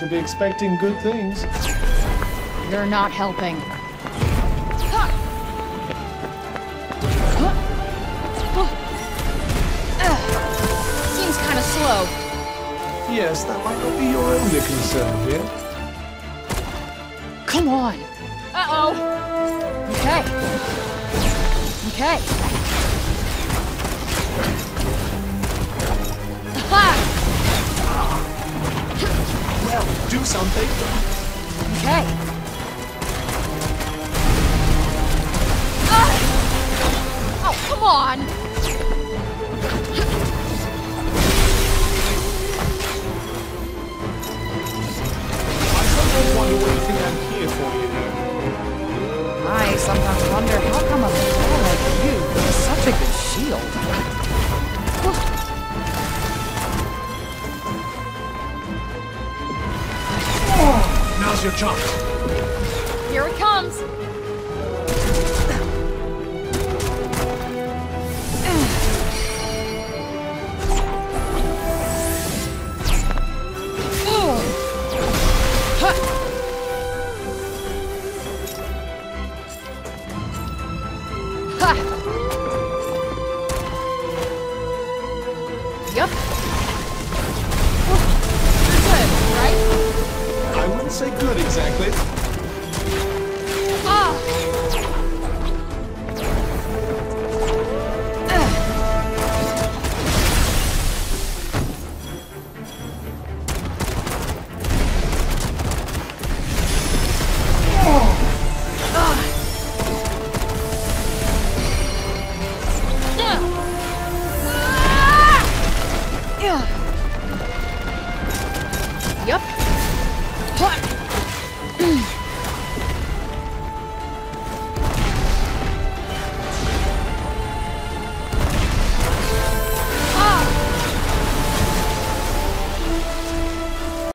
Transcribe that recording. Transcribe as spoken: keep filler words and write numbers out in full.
should be expecting good things. You're not helping. Seems kind of slow. Yes, that might not be your only concern here. Yeah? Come on. Uh-oh. Okay. Okay. Ha! Well, do something. Okay. Oh, come on. Wonder what you think I'm here for, you know. I sometimes wonder how come a girl like you is such a good shield. Oh, now's your chance. Here it comes. Yep.